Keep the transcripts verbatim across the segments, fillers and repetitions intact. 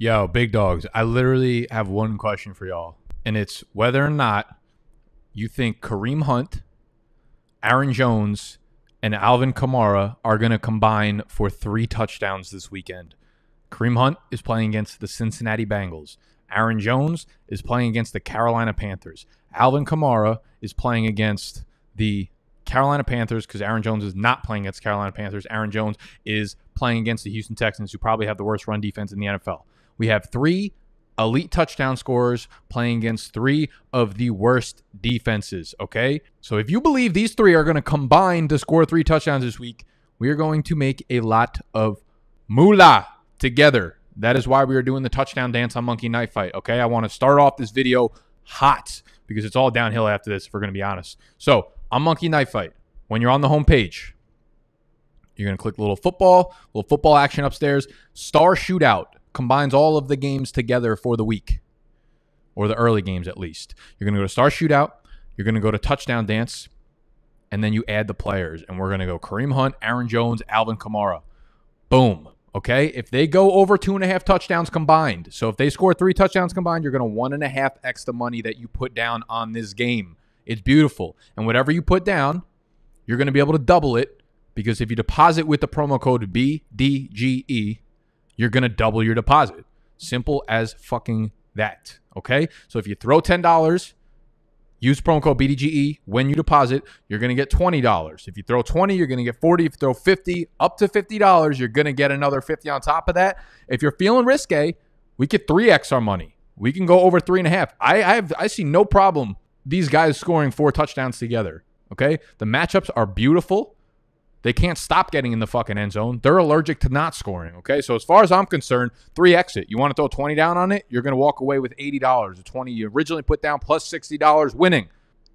Yo, big dogs, I literally have one question for y'all, and it's whether or not you think Kareem Hunt, Aaron Jones, and Alvin Kamara are going to combine for three touchdowns this weekend. Kareem Hunt is playing against the Cincinnati Bengals. Aaron Jones is playing against the Carolina Panthers. Alvin Kamara is playing against the Carolina Panthers because Aaron Jones is not playing against Carolina Panthers. Aaron Jones is playing against the Houston Texans, who probably have the worst run defense in the N F L. We have three elite touchdown scorers playing against three of the worst defenses, okay? So if you believe these three are going to combine to score three touchdowns this week, we are going to make a lot of moolah together. That is why we are doing the touchdown dance on Monkey Knife Fight, okay? I want to start off this video hot because it's all downhill after this, if we're going to be honest. So on Monkey Knife Fight, when you're on the home page, you're going to click the little football, little football action upstairs. Star Shootout combines all of the games together for the week, or the early games at least. You're going to go to Star Shootout. You're going to go to Touchdown Dance, and then you add the players. And we're going to go Kareem Hunt, Aaron Jones, Alvin Kamara. Boom. Okay, if they go over two and a half touchdowns combined, so if they score three touchdowns combined, you're going to one and a half X the money that you put down on this game. It's beautiful. And whatever you put down, you're going to be able to double it, because if you deposit with the promo code B D G E, you're going to double your deposit. Simple as fucking that. Okay, so if you throw ten dollars, use promo code B D G E. When you deposit, you're going to get twenty dollars. If you throw twenty dollars, you're going to get forty dollars. If you throw fifty dollars, up to fifty dollars, you're going to get another fifty dollars on top of that. If you're feeling risque, we could three X our money. We can go over three and a half. I, I, have, I see no problem these guys scoring four touchdowns together, okay? The matchups are beautiful. They can't stop getting in the fucking end zone. They're allergic to not scoring, okay? So as far as I'm concerned, three X it. You want to throw twenty dollars down on it? You're going to walk away with eighty dollars. The twenty dollars you originally put down plus sixty dollars winning.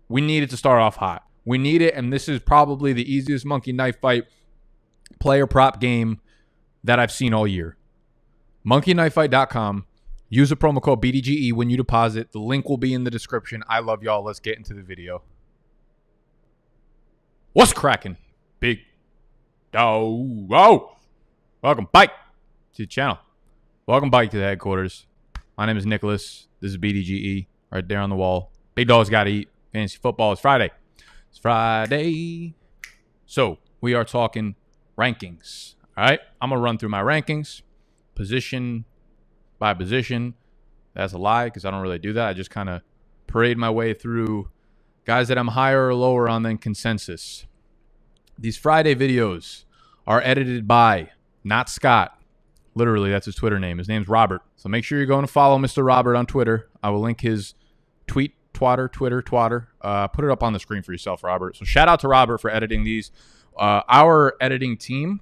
We need it to start off hot. We need it, and this is probably the easiest Monkey Knife Fight player prop game that I've seen all year. monkey knife fight dot com. Use the promo code B D G E when you deposit. The link will be in the description. I love y'all. Let's get into the video. What's cracking, big Oh, whoa. Welcome back to the channel. Welcome back to the headquarters. My name is Nicholas. This is B D G E right there on the wall. Big dogs got to eat. Fantasy football is Friday. It's Friday. So we are talking rankings. All right. I'm going to run through my rankings position by position. That's a lie because I don't really do that. I just kind of parade my way through guys that I'm higher or lower on than consensus. These Friday videos are edited by not Scott. Literally, that's his Twitter name. His name's Robert. So make sure you're going to follow Mister Robert on Twitter. I will link his tweet, twatter, Twitter, twatter. Uh, put it up on the screen for yourself, Robert. So shout out to Robert for editing these. Uh, our editing team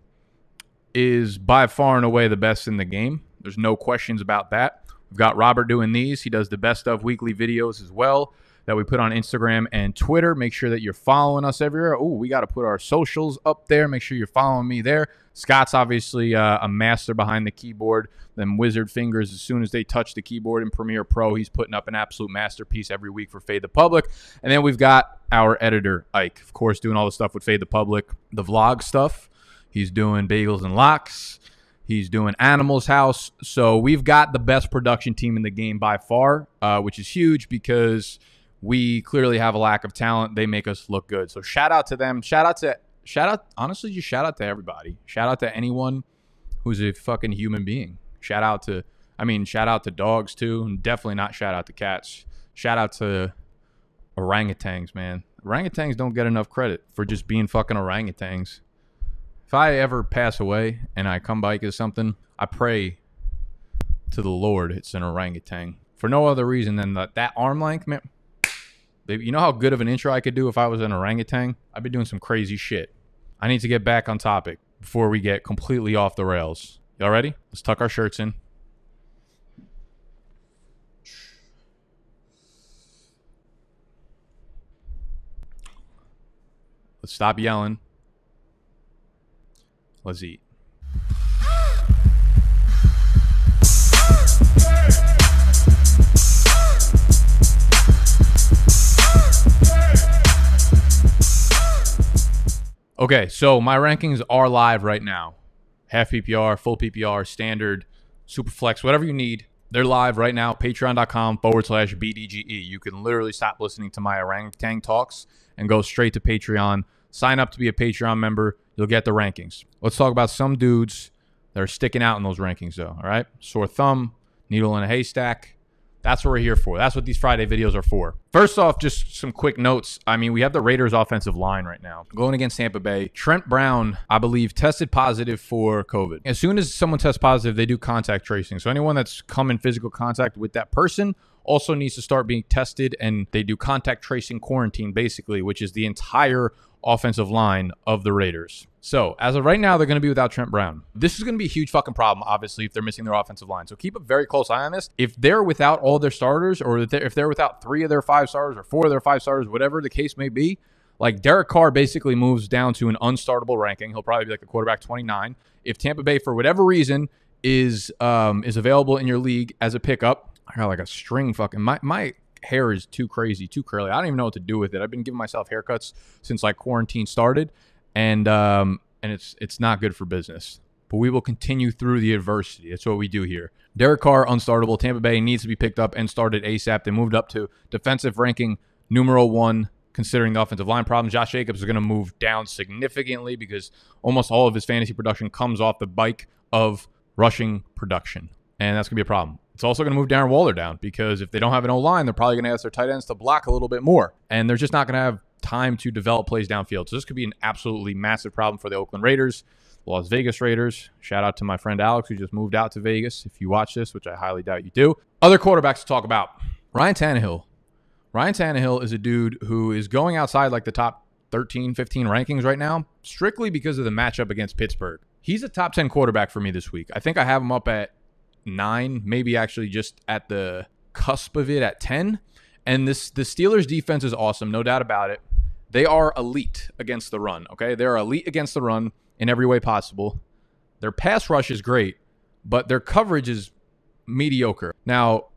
is by far and away the best in the game. There's no questions about that. We've got Robert doing these. He does the best of weekly videos as well that we put on Instagram and Twitter. Make sure that you're following us everywhere. Oh, we got to put our socials up there. Make sure you're following me there. Scott's obviously uh, a master behind the keyboard. Them wizard fingers, as soon as they touch the keyboard in Premiere Pro, he's putting up an absolute masterpiece every week for Fade the Public. And then we've got our editor, Ike, of course, doing all the stuff with Fade the Public, the vlog stuff. He's doing Bagels and Locks. He's doing Animal's House. So we've got the best production team in the game by far, uh, which is huge because we clearly have a lack of talent. They make us look good. So shout out to them. Shout out to, shout out, honestly, just shout out to everybody. Shout out to anyone who's a fucking human being. Shout out to, I mean, shout out to dogs too. And definitely not shout out to cats. Shout out to orangutans, man. Orangutans don't get enough credit for just being fucking orangutans. If I ever pass away and I come back as something, I pray to the Lord it's an orangutan. For no other reason than that, that arm length, man. You know how good of an intro I could do if I was an orangutan? I'd be doing some crazy shit. I need to get back on topic before we get completely off the rails. Y'all ready? Let's tuck our shirts in. Let's stop yelling. Let's eat. Okay, so my rankings are live right now. Half P P R, full P P R, standard, Superflex, whatever you need. They're live right now, patreon.com forward slash BDGE. You can literally stop listening to my orangutan talks and go straight to Patreon. Sign up to be a Patreon member. You'll get the rankings. Let's talk about some dudes that are sticking out in those rankings, though. All right? Sore thumb, needle in a haystack. That's what we're here for. That's what these Friday videos are for. First off, just some quick notes. I mean, we have the Raiders offensive line right now going against Tampa Bay. Trent Brown, I believe, tested positive for COVID. As soon as someone tests positive, they do contact tracing. So anyone that's come in physical contact with that person also needs to start being tested, and they do contact tracing quarantine, basically, which is the entire offensive line of the Raiders. So as of right now, they're going to be without Trent Brown. This is going to be a huge fucking problem, obviously, if they're missing their offensive line. So keep a very close eye on this. If they're without all their starters, or if they're without three of their five stars or four of their five stars, whatever the case may be, like Derek Carr basically moves down to an unstartable ranking. He'll probably be like a quarterback twenty-nine. If Tampa Bay, for whatever reason, is um, is available in your league as a pickup, I got like a string fucking... My, my hair is too crazy, too curly. I don't even know what to do with it. I've been giving myself haircuts since like quarantine started. And um, and it's it's not good for business. But we will continue through the adversity. That's what we do here. Derek Carr, unstartable. Tampa Bay needs to be picked up and started ASAP. They moved up to defensive ranking numero one, considering the offensive line problem. Josh Jacobs is going to move down significantly because almost all of his fantasy production comes off the bike of rushing production. And that's going to be a problem. It's also going to move Darren Waller down because if they don't have an O-line, they're probably going to ask their tight ends to block a little bit more. And they're just not going to have time to develop plays downfield. So this could be an absolutely massive problem for the Oakland Raiders, Las Vegas Raiders. Shout out to my friend Alex, who just moved out to Vegas. If you watch this, which I highly doubt you do. Other quarterbacks to talk about. Ryan Tannehill. Ryan Tannehill is a dude who is going outside like the top thirteen, fifteen rankings right now, strictly because of the matchup against Pittsburgh. He's a top ten quarterback for me this week. I think I have him up at nine, maybe actually just at the cusp of it at ten. And this the Steelers defense is awesome, no doubt about it. They are elite against the run, okay? They're elite against the run in every way possible. Their pass rush is great, but their coverage is mediocre. Now,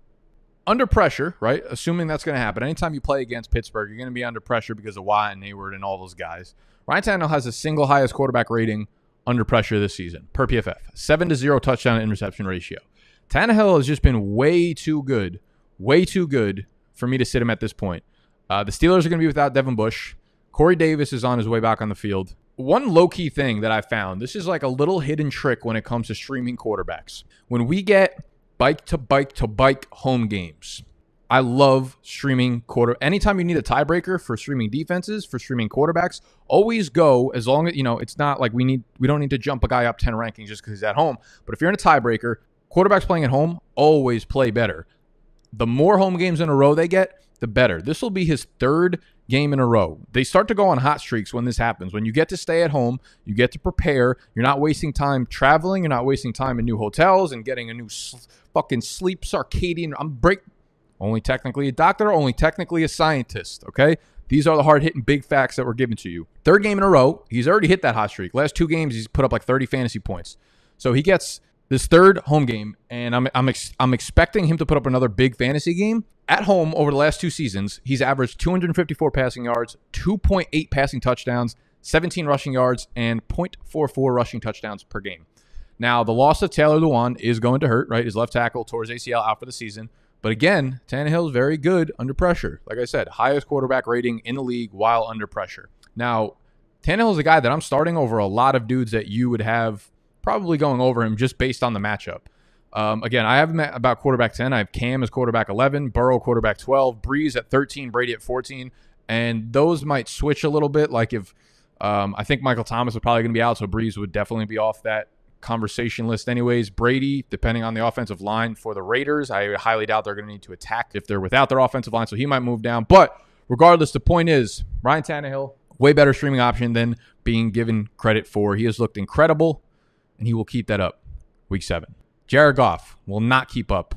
under pressure, right? Assuming that's going to happen. Anytime you play against Pittsburgh, you're going to be under pressure because of Watt and Hayward and all those guys. Ryan Tannehill has the single highest quarterback rating under pressure this season per P F F. seven to zero touchdown to interception ratio. Tannehill has just been way too good, way too good for me to sit him at this point. Uh, the Steelers are going to be without Devin Bush. Corey Davis is on his way back on the field. One low-key thing that I found, this is like a little hidden trick when it comes to streaming quarterbacks. When we get bike-to-bike-to-bike home games, I love streaming quarter. Anytime you need a tiebreaker for streaming defenses, for streaming quarterbacks, always go as long as, you know, it's not like we need, we don't need to jump a guy up ten rankings just because he's at home. But if you're in a tiebreaker, quarterbacks playing at home always play better. The more home games in a row they get, the better. This will be his third game in a row. They start to go on hot streaks when this happens. When you get to stay at home, you get to prepare. You're not wasting time traveling. You're not wasting time in new hotels and getting a new sl fucking sleep circadian. I'm break. Only technically a doctor, only technically a scientist, okay? These are the hard-hitting big facts that were given to you. Third game in a row, he's already hit that hot streak. Last two games, he's put up like thirty fantasy points. So he gets this third home game, and I'm, I'm, ex I'm expecting him to put up another big fantasy game. At home, over the last two seasons, he's averaged two hundred fifty-four passing yards, two point eight passing touchdowns, seventeen rushing yards, and point four four rushing touchdowns per game. Now, the loss of Taylor Lewan is going to hurt, right? His left tackle tore his A C L out for the season. But again, Tannehill is very good under pressure. Like I said, highest quarterback rating in the league while under pressure. Now, Tannehill is a guy that I'm starting over a lot of dudes that you would have probably going over him just based on the matchup. Um, again, I have him at about quarterback ten. I have Cam as quarterback eleven, Burrow quarterback twelve, Breeze at thirteen, Brady at fourteen. And those might switch a little bit. Like if um, I think Michael Thomas is probably going to be out, so Breeze would definitely be off that conversation list anyways. Brady, depending on the offensive line for the Raiders, I highly doubt they're going to need to attack if they're without their offensive line, so he might move down. But regardless, the point is Ryan Tannehill, way better streaming option than being given credit for. He has looked incredible, and he will keep that up week seven. Jared Goff will not keep up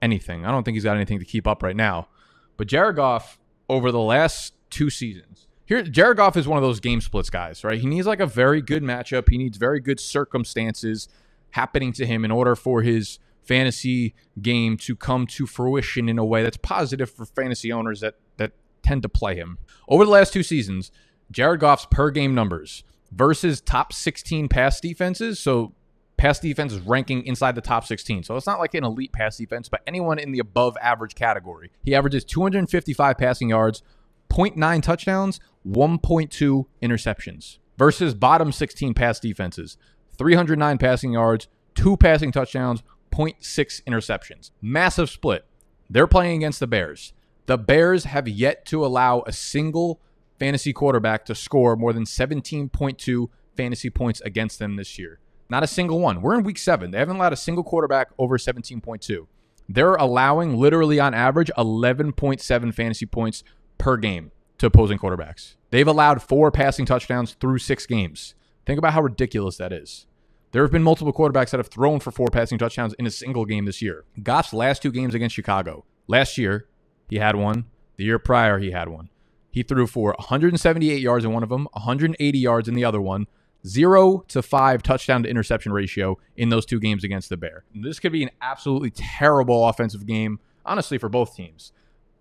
anything. I don't think he's got anything to keep up right now. But Jared Goff, over the last two seasons, Here, Jared Goff is one of those game splits guys, right? He needs like a very good matchup. He needs very good circumstances happening to him in order for his fantasy game to come to fruition in a way that's positive for fantasy owners that, that tend to play him. Over the last two seasons, Jared Goff's per game numbers versus top sixteen pass defenses, so Pass defense is ranking inside the top sixteen. So it's not like an elite pass defense, but anyone in the above average category. He averages two hundred fifty-five passing yards, zero point nine touchdowns, one point two interceptions. Versus bottom sixteen pass defenses, three hundred nine passing yards, two passing touchdowns, zero point six interceptions. Massive split. They're playing against the Bears. The Bears have yet to allow a single fantasy quarterback to score more than seventeen point two fantasy points against them this year. Not a single one. We're in week seven. They haven't allowed a single quarterback over seventeen point two. They're allowing literally on average eleven point seven fantasy points per game to opposing quarterbacks. They've allowed four passing touchdowns through six games. Think about how ridiculous that is. There have been multiple quarterbacks that have thrown for four passing touchdowns in a single game this year. Goff's last two games against Chicago. Last year, he had one. The year prior, he had one. He threw for one hundred seventy-eight yards in one of them, one hundred eighty yards in the other one. Zero to five touchdown to interception ratio in those two games against the Bear. This could be an absolutely terrible offensive game, honestly, for both teams.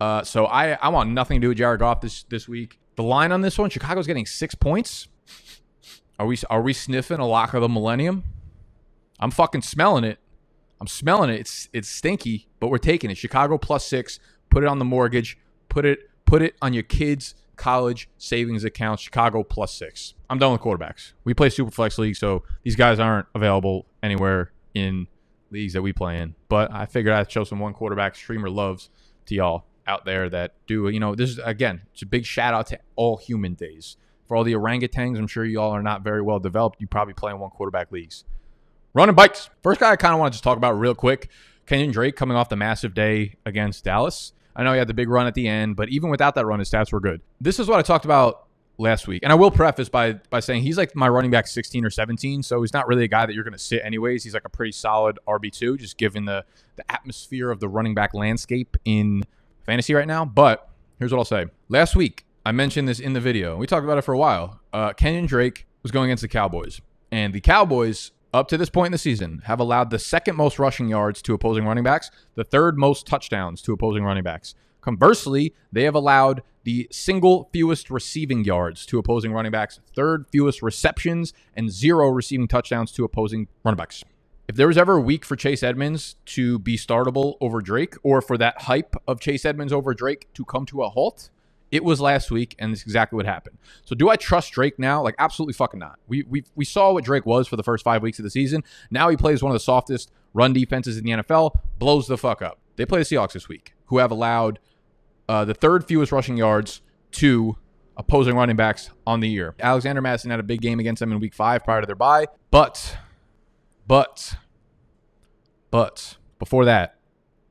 Uh, so I, I want nothing to do with Jared Goff this, this week. The line on this one, Chicago's getting six points. Are we, are we sniffing a lock of the millennium? I'm fucking smelling it. I'm smelling it. It's, it's stinky, but we're taking it. Chicago plus six. Put it on the mortgage. Put it, put it on your kids' college savings account. Chicago plus six. I'm done with quarterbacks. We play Superflex League, so these guys aren't available anywhere in leagues that we play in. But I figured I'd show some one quarterback streamer loves to y'all out there that do, you know, this is, again, it's a big shout out to all human days. For all the orangutans, I'm sure you all are not very well developed. You probably play in one quarterback leagues. Running bikes. First guy I kind of want to just talk about real quick, Kenyon Drake coming off the massive day against Dallas. I know he had the big run at the end, but even without that run, his stats were good. This is what I talked about last week. And I will preface by by saying he's like my running back sixteen or seventeen, so he's not really a guy that you're going to sit anyways. He's like a pretty solid R B two, just given the, the atmosphere of the running back landscape in fantasy right now. But here's what I'll say. Last week, I mentioned this in the video. We talked about it for a while. Uh, Kenyon Drake was going against the Cowboys. And the Cowboys, up to this point in the season, have allowed the second most rushing yards to opposing running backs, the third most touchdowns to opposing running backs. Conversely, they have allowed the single fewest receiving yards to opposing running backs, third fewest receptions, and zero receiving touchdowns to opposing running backs. If there was ever a week for Chase Edmonds to be startable over Drake, or for that hype of Chase Edmonds over Drake to come to a halt, it was last week, and that's exactly what happened. So do I trust Drake now? Like, absolutely fucking not. We, we, we saw what Drake was for the first five weeks of the season. Now he plays one of the softest run defenses in the N F L, blows the fuck up. They play the Seahawks this week, who have allowed uh, the third fewest rushing yards to opposing running backs on the year. Alexander Madison had a big game against them in week five prior to their bye. But, but, but, before that,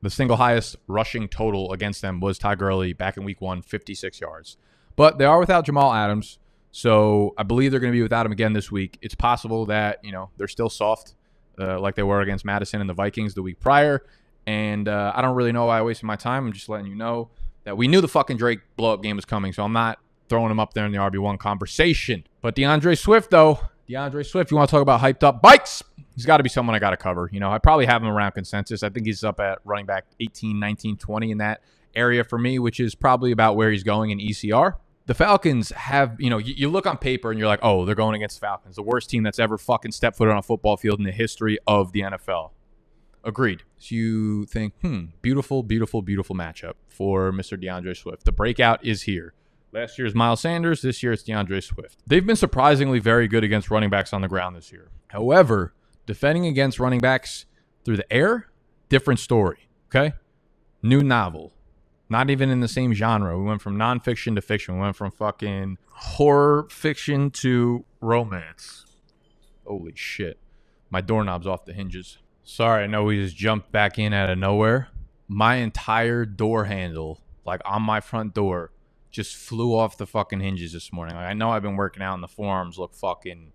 the single highest rushing total against them was Ty Gurley back in week one, fifty-six yards. But they are without Jamal Adams, so I believe they're going to be without him again this week. It's possible that, you know, they're still soft uh, like they were against Madison and the Vikings the week prior. And uh, I don't really know why I wasted my time. I'm just letting you know that we knew the fucking Drake blow-up game was coming, so I'm not throwing him up there in the R B one conversation. But DeAndre Swift, though, DeAndre Swift, you want to talk about hyped-up bikes? He's got to be someone I got to cover. You know, I probably have him around consensus. I think he's up at running back eighteen, nineteen, twenty in that area for me, which is probably about where he's going in E C R. The Falcons have, you know, you, you look on paper and you're like, oh, they're going against the Falcons, the worst team that's ever fucking stepped foot on a football field in the history of the N F L. Agreed. So you think, hmm, beautiful, beautiful, beautiful matchup for Mister DeAndre Swift. The breakout is here. Last year's Miles Sanders. This year it's DeAndre Swift. They've been surprisingly very good against running backs on the ground this year. However, defending against running backs through the air, different story, okay? New novel. Not even in the same genre. We went from nonfiction to fiction. We went from fucking horror fiction to romance. Holy shit. My doorknob's off the hinges. Sorry, I know we just jumped back in out of nowhere. My entire door handle, like on my front door, just flew off the fucking hinges this morning. Like, I know I've been working out and the forearms look fucking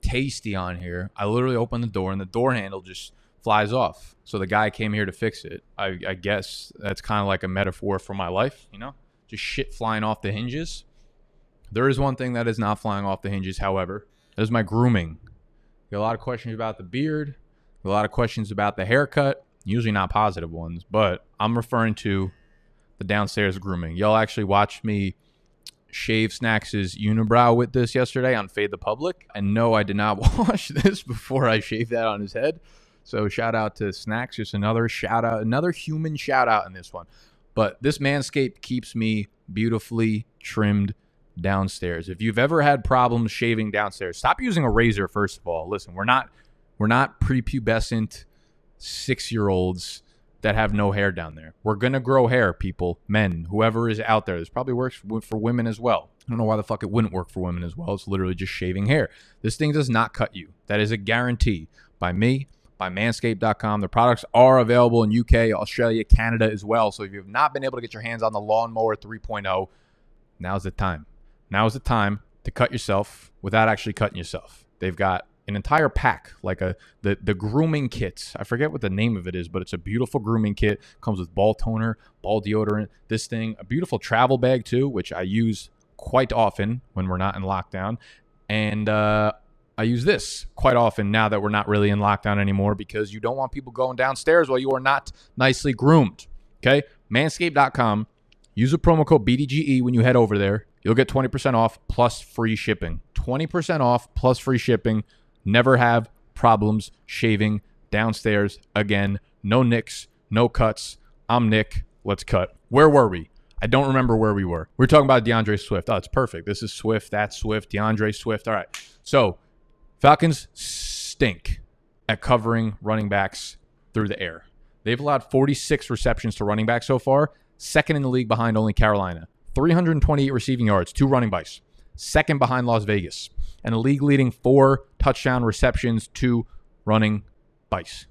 tasty on here. I literally opened the door and the door handle just flies off. So the guy came here to fix it. I, I guess that's kind of like a metaphor for my life, you know, just shit flying off the hinges. There is one thing that is not flying off the hinges, however, that is my grooming. Got a lot of questions about the beard, a lot of questions about the haircut, usually not positive ones, but I'm referring to the downstairs grooming. Y'all actually watched me shave Snacks's unibrow with this yesterday on Fade the Public. And no, I did not wash this before I shaved that on his head. So shout out to Snacks. Just another shout out, another human shout out in this one. But this Manscaped keeps me beautifully trimmed downstairs. If you've ever had problems shaving downstairs, stop using a razor, first of all. Listen, we're not we're not prepubescent six-year-olds that have no hair down there. We're going to grow hair, people, men, whoever is out there. This probably works for women as well. I don't know why the fuck it wouldn't work for women as well. It's literally just shaving hair. This thing does not cut you. That is a guarantee by me, by manscaped dot com. The products are available in U K, Australia, Canada as well. So if you have not been able to get your hands on the Lawnmower three point oh, now's the time. Now's the time to cut yourself without actually cutting yourself. They've got an entire pack, like a the, the grooming kits. I forget what the name of it is, but it's a beautiful grooming kit. Comes with ball toner, ball deodorant, this thing. A beautiful travel bag too, which I use quite often when we're not in lockdown. And uh, I use this quite often now that we're not really in lockdown anymore, because you don't want people going downstairs while you are not nicely groomed. Okay? manscaped dot com. Use the promo code B D G E when you head over there. You'll get twenty percent off plus free shipping. twenty percent off plus free shipping. Never have problems shaving downstairs again. No nicks, no cuts. I'm Nick. Let's cut. Where were we? I don't remember where we were. We were talking about DeAndre Swift. Oh, it's perfect. This is Swift. That's Swift. DeAndre Swift. All right. So Falcons stink at covering running backs through the air. They've allowed forty-six receptions to running backs so far, second in the league behind only Carolina. three hundred twenty-eight receiving yards, two running backs, second behind Las Vegas, and the league leading four touchdown receptions, two running backs.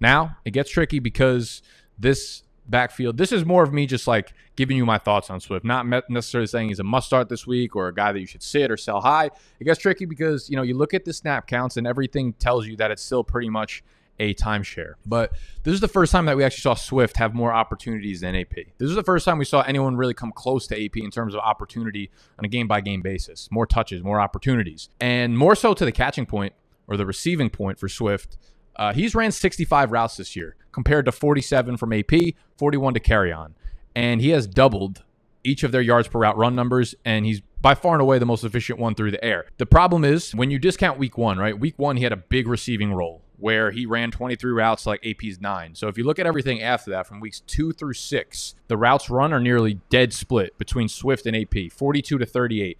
Now, it gets tricky because this backfield, this is more of me just like giving you my thoughts on Swift, not necessarily saying he's a must start this week or a guy that you should sit or sell high. It gets tricky because, you know, you look at the snap counts and everything tells you that it's still pretty much a timeshare. But this is the first time that we actually saw Swift have more opportunities than A P. This is the first time we saw anyone really come close to A P in terms of opportunity on a game-by-game basis. More touches, more opportunities. And more so to the catching point or the receiving point for Swift, uh, he's ran sixty-five routes this year compared to forty-seven from A P, forty-one to carry on. And he has doubled each of their yards per route run numbers, and he's by far and away the most efficient one through the air. The problem is when you discount week one, right? Week one, he had a big receiving role where he ran twenty-three routes like A P's nine. So if you look at everything after that, from weeks two through six, the routes run are nearly dead split between Swift and A P, forty-two to thirty-eight.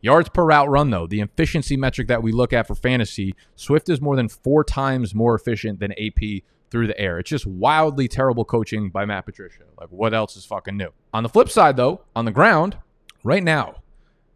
Yards per route run, though, the efficiency metric that we look at for fantasy, Swift is more than four times more efficient than A P through the air. It's just wildly terrible coaching by Matt Patricia. Like, what else is fucking new? On the flip side, though, on the ground, right now,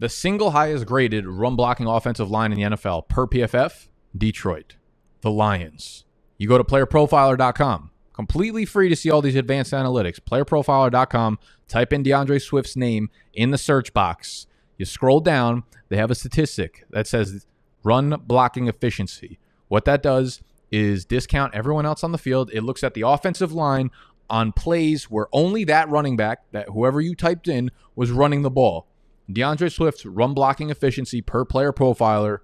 the single highest graded run-blocking offensive line in the N F L per P F F, Detroit. The Lions. You go to player profiler dot com. Completely free to see all these advanced analytics. player profiler dot com. Type in DeAndre Swift's name in the search box. You scroll down. They have a statistic that says run blocking efficiency. What that does is discount everyone else on the field. It looks at the offensive line on plays where only that running back, that whoever you typed in, was running the ball. DeAndre Swift's run blocking efficiency per Player Profiler,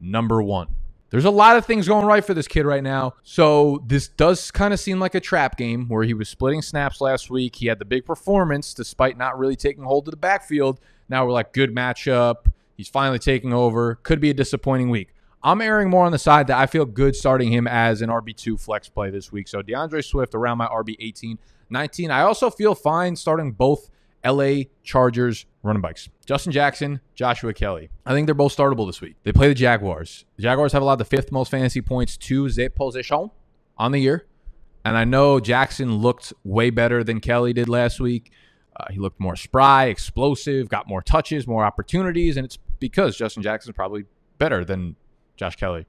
number one. There's a lot of things going right for this kid right now. So this does kind of seem like a trap game where he was splitting snaps last week. He had the big performance despite not really taking hold of the backfield. Now we're like, good matchup. He's finally taking over. Could be a disappointing week. I'm erring more on the side that I feel good starting him as an R B two flex play this week. So DeAndre Swift around my R B eighteen, nineteen. I also feel fine starting both L A Chargers running backs. Justin Jackson, Joshua Kelly. I think they're both startable this week. They play the Jaguars. The Jaguars have allowed the fifth most fantasy points to their position on the year. And I know Jackson looked way better than Kelly did last week. Uh, he looked more spry, explosive, got more touches, more opportunities. And it's because Justin Jackson's probably better than Josh Kelly.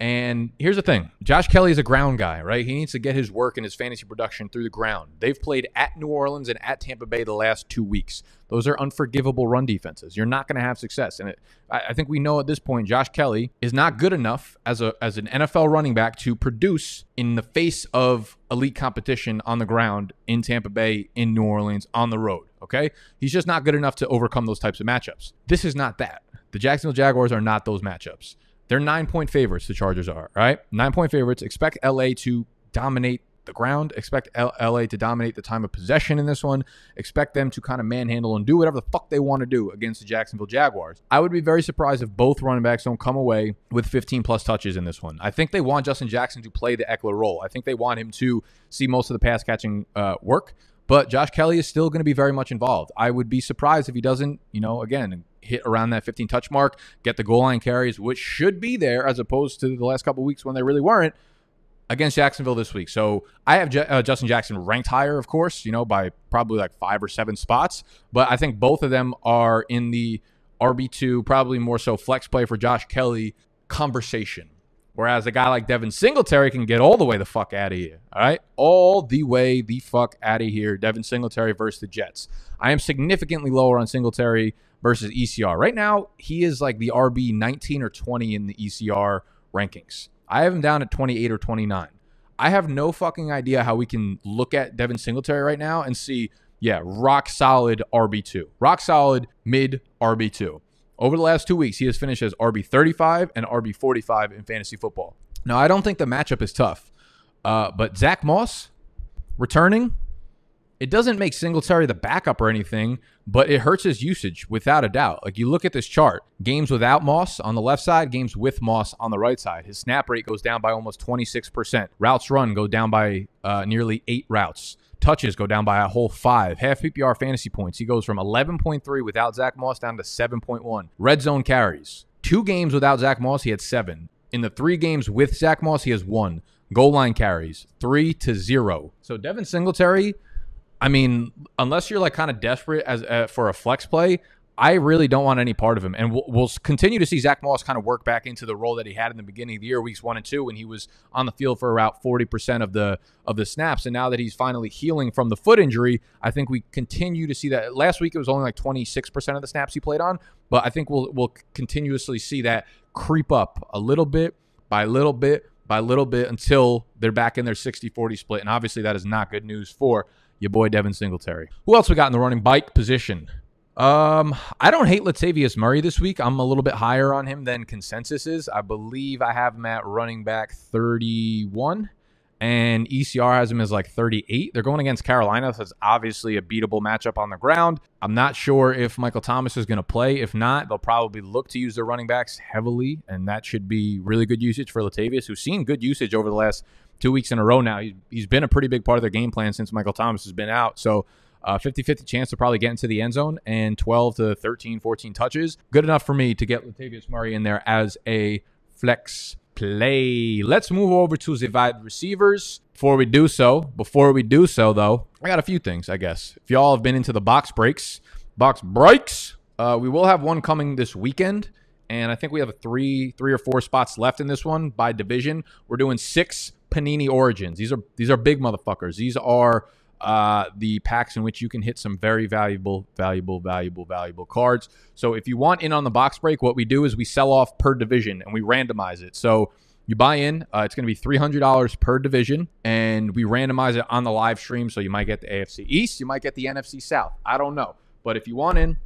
And here's the thing. Josh Kelly is a ground guy, right? He needs to get his work and his fantasy production through the ground. They've played at New Orleans and at Tampa Bay the last two weeks. Those are unforgivable run defenses. You're not going to have success. And it, I, I think we know at this point Josh Kelly is not good enough as, a, as an N F L running back to produce in the face of elite competition on the ground in Tampa Bay, in New Orleans, on the road, okay? He's just not good enough to overcome those types of matchups. This is not that. The Jacksonville Jaguars are not those matchups. They're nine-point favorites, the Chargers are, right? Nine-point favorites. Expect L A to dominate the ground. Expect L A to dominate the time of possession in this one. Expect them to kind of manhandle and do whatever the fuck they want to do against the Jacksonville Jaguars. I would be very surprised if both running backs don't come away with fifteen plus touches in this one. I think they want Justin Jackson to play the Eckler role. I think they want him to see most of the pass catching uh, work. But Josh Kelly is still going to be very much involved. I would be surprised if he doesn't, you know, again, hit around that fifteen touch mark, get the goal line carries, which should be there as opposed to the last couple of weeks when they really weren't against Jacksonville this week. So I have J uh, Justin Jackson ranked higher, of course, you know, by probably like five or seven spots. But I think both of them are in the R B two, probably more so flex play for Josh Kelly conversation. Whereas a guy like Devin Singletary can get all the way the fuck out of here, all right? All the way the fuck out of here, Devin Singletary versus the Jets. I am significantly lower on Singletary versus E C R. Right now, he is like the R B nineteen or twenty in the E C R rankings. I have him down at twenty-eight or twenty-nine. I have no fucking idea how we can look at Devin Singletary right now and see, yeah, rock solid R B two. Rock solid mid R B two. Over the last two weeks, he has finished as R B thirty-five and R B forty-five in fantasy football. Now, I don't think the matchup is tough, uh, but Zach Moss returning, it doesn't make Singletary the backup or anything, but it hurts his usage without a doubt. Like, you look at this chart, games without Moss on the left side, games with Moss on the right side. His snap rate goes down by almost twenty-six percent. Routes run go down by uh, nearly eight routes. Touches go down by a whole five. Half P P R fantasy points, he goes from eleven point three without Zach Moss down to seven point one. Red zone carries, two games without Zach Moss, he had seven. In the three games with Zach Moss, he has one. Goal line carries, three to zero. So Devin Singletary, I mean, unless you're like kind of desperate as uh, for a flex play, I really don't want any part of him. And we'll, we'll continue to see Zach Moss kind of work back into the role that he had in the beginning of the year, weeks one and two, when he was on the field for about forty percent of the of the snaps. And now that he's finally healing from the foot injury, I think we continue to see that. Last week, it was only like twenty-six percent of the snaps he played on, but I think we'll, we'll continuously see that creep up a little bit by little bit by little bit until they're back in their sixty forty split. And obviously, that is not good news for your boy Devin Singletary. Who else we got in the running back position? Um, I don't hate Latavius Murray this week. I'm a little bit higher on him than consensus is. I believe I have him at running back thirty-one, and E C R has him as like thirty-eight. They're going against Carolina, so it's obviously a beatable matchup on the ground. I'm not sure if Michael Thomas is going to play. If not, they'll probably look to use their running backs heavily, and that should be really good usage for Latavius, who's seen good usage over the last two weeks in a row now. He, he's been a pretty big part of their game plan since Michael Thomas has been out, so fifty fifty uh, chance to probably get into the end zone, and twelve to thirteen, fourteen touches. Good enough for me to get Latavius Murray in there as a flex play. Let's move over to the wide receivers. Before we do so, before we do so, though, I got a few things, I guess. If y'all have been into the box breaks, box breaks, uh, we will have one coming this weekend. And I think we have three, three or four spots left in this one by division. We're doing six Panini Origins. These are, these are big motherfuckers. These are... Uh, the packs in which you can hit some very valuable, valuable, valuable, valuable cards. So if you want in on the box break, what we do is we sell off per division and we randomize it. So you buy in, uh, it's going to be three hundred dollars per division, and we randomize it on the live stream. So you might get the A F C East, you might get the N F C South. I don't know. But if you want in,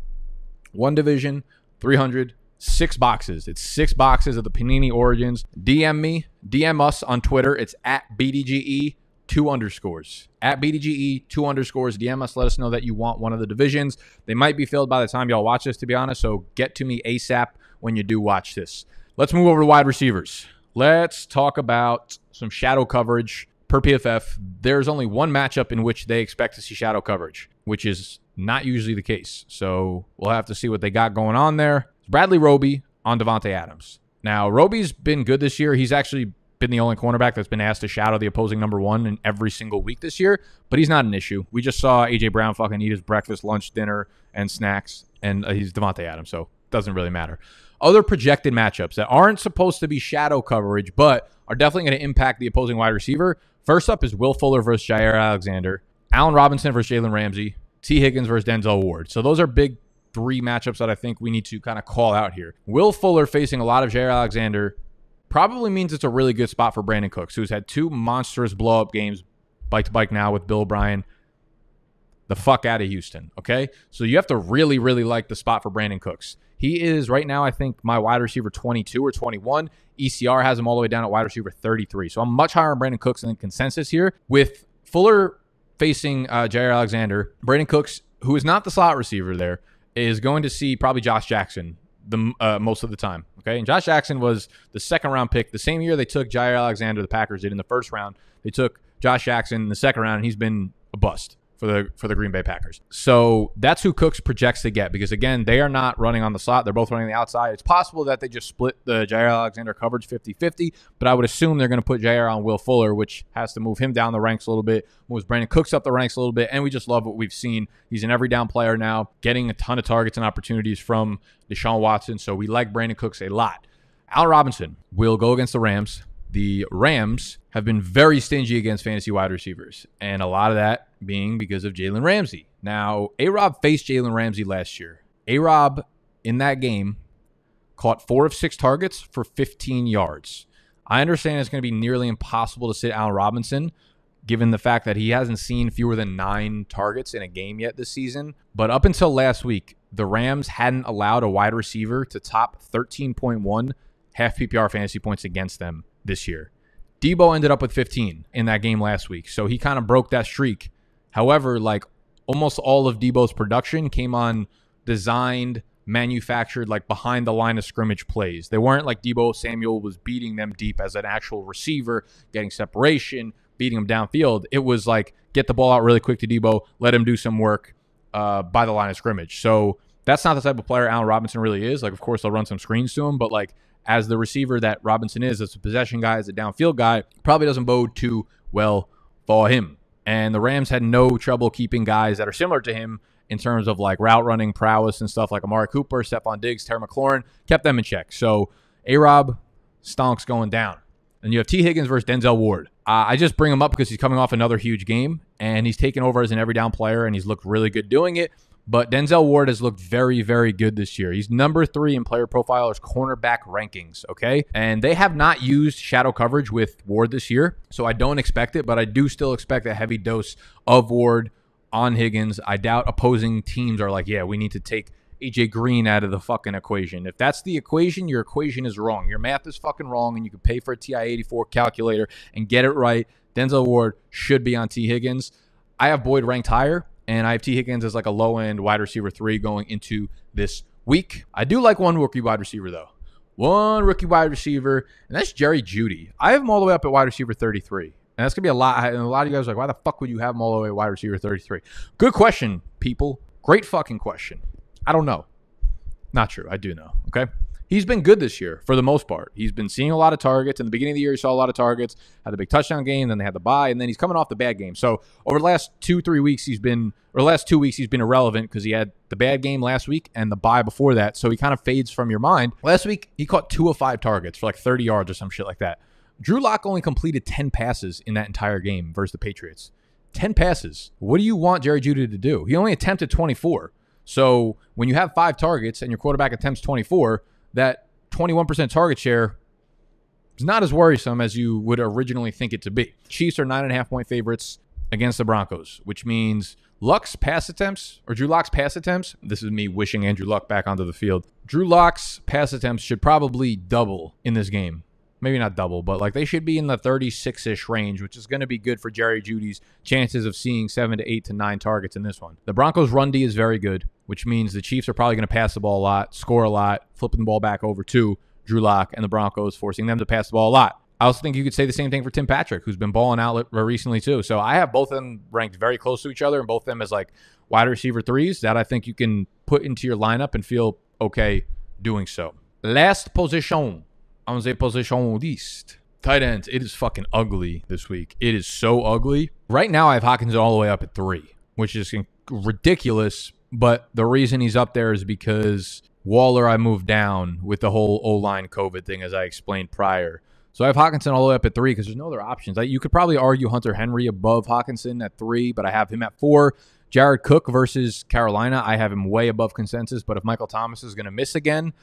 one division, three hundred dollars. Six boxes. It's six boxes of the Panini Origins. D M me, D M us on Twitter. It's at B D G E. Two underscores at B D G E, two underscores. D M us. Let us know that you want one of the divisions. They might be filled by the time y'all watch this, to be honest. So get to me ASAP when you do watch this. Let's move over to wide receivers. Let's talk about some shadow coverage per P F F. There's only one matchup in which they expect to see shadow coverage, which is not usually the case. So we'll have to see what they got going on there. Bradley Roby on Devontae Adams. Now, Roby's been good this year. He's actually been the only cornerback that's been asked to shadow the opposing number one in every single week this year, but he's not an issue. We just saw A J Brown fucking eat his breakfast, lunch, dinner, and snacks, and uh, he's Devontae Adams, so it doesn't really matter. Other projected matchups that aren't supposed to be shadow coverage, but are definitely going to impact the opposing wide receiver. First up is Will Fuller versus Jair Alexander, Allen Robinson versus Jalen Ramsey, T. Higgins versus Denzel Ward. So those are big three matchups that I think we need to kind of call out here. Will Fuller facing a lot of Jair Alexander probably means it's a really good spot for Brandon Cooks, who's had two monstrous blow-up games, bike-to-bike now with Bill O'Brien. The fuck out of Houston, okay? So you have to really, really like the spot for Brandon Cooks. He is right now, I think, my wide receiver twenty-two or twenty-one. E C R has him all the way down at wide receiver thirty-three. So I'm much higher on Brandon Cooks than consensus here. With Fuller facing uh, Jair Alexander, Brandon Cooks, who is not the slot receiver there, is going to see probably Josh Jackson the uh, most of the time. Okay, and Josh Jackson was the second round pick. The same year they took Jair Alexander, the Packers did in the first round. They took Josh Jackson in the second round, and he's been a bust for the for the Green Bay Packers. So that's who Cooks projects to get, because again, they are not running on the slot. They're both running the outside. It's possible that they just split the Jair Alexander coverage fifty fifty, but I would assume they're going to put Jair on Will Fuller, which has to move him down the ranks a little bit, moves Brandon Cooks up the ranks a little bit, and we just love what we've seen. He's an every down player now, getting a ton of targets and opportunities from Deshaun Watson, so we like Brandon Cooks a lot. Allen Robinson will go against the Rams. The Rams have been very stingy against fantasy wide receivers, and a lot of that being because of Jalen Ramsey. Now, A-Rob faced Jalen Ramsey last year. A-Rob, in that game, caught four of six targets for fifteen yards. I understand it's going to be nearly impossible to sit Allen Robinson, given the fact that he hasn't seen fewer than nine targets in a game yet this season. But up until last week, the Rams hadn't allowed a wide receiver to top thirteen point one half P P R fantasy points against them this year. Debo ended up with fifteen in that game last week, so he kind of broke that streak. However, like, almost all of Debo's production came on designed, manufactured, like behind the line of scrimmage plays. They weren't like Debo Samuel was beating them deep as an actual receiver, getting separation, beating them downfield. It was like, get the ball out really quick to Debo, let him do some work uh, by the line of scrimmage. So that's not the type of player Allen Robinson really is. Like, of course, they'll run some screens to him, but like, as the receiver that Robinson is, as a possession guy, as a downfield guy, probably doesn't bode too well for him. And the Rams had no trouble keeping guys that are similar to him in terms of like route running prowess and stuff, like Amari Cooper, Stephon Diggs, Terry McLaurin, kept them in check. So A-Rob stonks going down. And you have T. Higgins versus Denzel Ward. Uh, I just bring him up because he's coming off another huge game, and he's taken over as an every down player, and he's looked really good doing it. But Denzel Ward has looked very, very good this year. He's number three in Player Profiler's cornerback rankings, okay? And they have not used shadow coverage with Ward this year, so I don't expect it, but I do still expect a heavy dose of Ward on Higgins. I doubt opposing teams are like, yeah, we need to take A J Green out of the fucking equation. If that's the equation, your equation is wrong. Your math is fucking wrong, and you can pay for a T I eighty-four calculator and get it right. Denzel Ward should be on T. Higgins. I have Boyd ranked higher, and I have T. Higgins as like a low-end wide receiver three going into this week. I do like one rookie wide receiver, though. One rookie wide receiver, and that's Jerry Jeudy. I have him all the way up at wide receiver thirty-three. And that's going to be a lot. And a lot of you guys are like, why the fuck would you have him all the way at wide receiver thirty-three? Good question, people. Great fucking question. I don't know. Not true. I do know, okay? He's been good this year for the most part. He's been seeing a lot of targets. In the beginning of the year, he saw a lot of targets, had the big touchdown game, then they had the bye, and then he's coming off the bad game. So over the last two, three weeks, he's been, or last two weeks, he's been irrelevant because he had the bad game last week and the bye before that. So he kind of fades from your mind. Last week, he caught two of five targets for like thirty yards or some shit like that. Drew Lock only completed ten passes in that entire game versus the Patriots. ten passes. What do you want Jerry Jeudy to do? He only attempted twenty-four. So when you have five targets and your quarterback attempts twenty-four, that twenty-one percent target share is not as worrisome as you would originally think it to be. Chiefs are nine and a half point favorites against the Broncos, which means Luck's pass attempts, or Drew Lock's pass attempts. This is me wishing Andrew Luck back onto the field. Drew Lock's pass attempts should probably double in this game. Maybe not double, but like they should be in the thirty-six-ish range, which is going to be good for Jerry Judy's chances of seeing seven to eight to nine targets in this one. The Broncos' run D is very good, which means the Chiefs are probably going to pass the ball a lot, score a lot, flipping the ball back over to Drew Lock and the Broncos, forcing them to pass the ball a lot. I also think you could say the same thing for Tim Patrick, who's been balling out recently too. So I have both of them ranked very close to each other, and both of them as like wide receiver threes that I think you can put into your lineup and feel okay doing so. Last position. On the position list, tight ends. It is fucking ugly this week. It is so ugly. Right now, I have Hawkins all the way up at three, which is ridiculous. But the reason he's up there is because Waller I moved down with the whole O-line COVID thing, as I explained prior. So I have Hawkinson all the way up at three because there's no other options. You could probably argue Hunter Henry above Hawkinson at three, but I have him at four. Jared Cook versus Carolina, I have him way above consensus. But if Michael Thomas is going to miss again,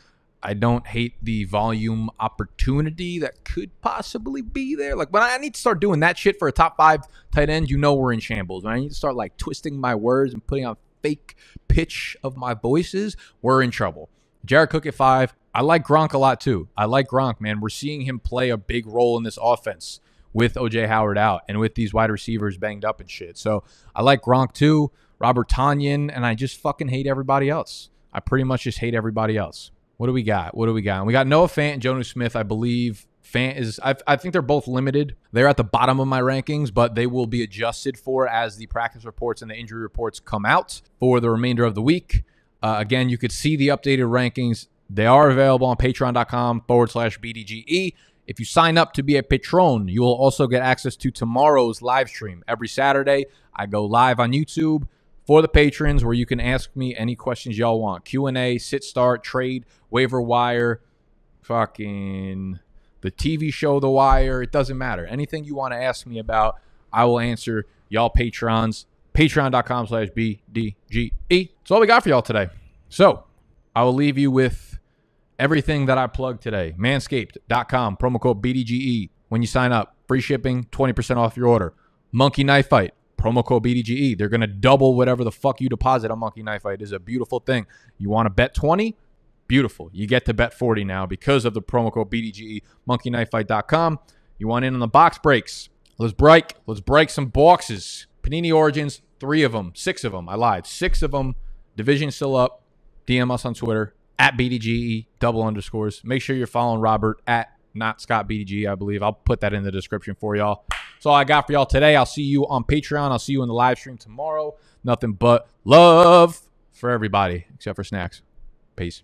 I don't hate the volume opportunity that could possibly be there. Like, when I need to start doing that shit for a top five tight end, you know we're in shambles. When I need to start, like, twisting my words and putting on fake pitch of my voices, we're in trouble. Jared Cook at five. I like Gronk a lot too. I like Gronk, man. We're seeing him play a big role in this offense with O J Howard out and with these wide receivers banged up and shit. So I like Gronk too, Robert Tonyan, and I just fucking hate everybody else. I pretty much just hate everybody else. What do we got? What do we got? We got Noah Fant and Jonnu Smith, I believe. Fant is, I, I think they're both limited. They're at the bottom of my rankings, but they will be adjusted for as the practice reports and the injury reports come out for the remainder of the week. Uh, again, you could see the updated rankings. They are available on patreon.com forward slash BDGE. If you sign up to be a Patron, you will also get access to tomorrow's live stream. Every Saturday, I go live on YouTube for the patrons where you can ask me any questions y'all want. Q and A, sit, start, trade, waiver wire, fucking the T V show, The Wire. It doesn't matter. Anything you want to ask me about, I will answer y'all patrons. Patreon.com slash BDGE. That's all we got for y'all today. So I will leave you with everything that I plugged today. Manscaped dot com, promo code B D G E. When you sign up, free shipping, twenty percent off your order. Monkey Knife Fight, promo code B D G E. They're going to double whatever the fuck you deposit on Monkey Knife Fight. It is a beautiful thing. You want to bet twenty? Beautiful. You get to bet forty now because of the promo code B D G E, monkey knife fight dot com. You want in on the box breaks? Let's break. Let's break some boxes. Panini Origins, three of them, six of them. I lied. Six of them. Division still up. D M us on Twitter, at B D G E, double underscores. Make sure you're following Robert at not Scott B D G E, I believe. I'll put that in the description for y'all. That's all I got for y'all today. I'll see you on Patreon. I'll see you in the live stream tomorrow. Nothing but love for everybody, except for snacks. Peace.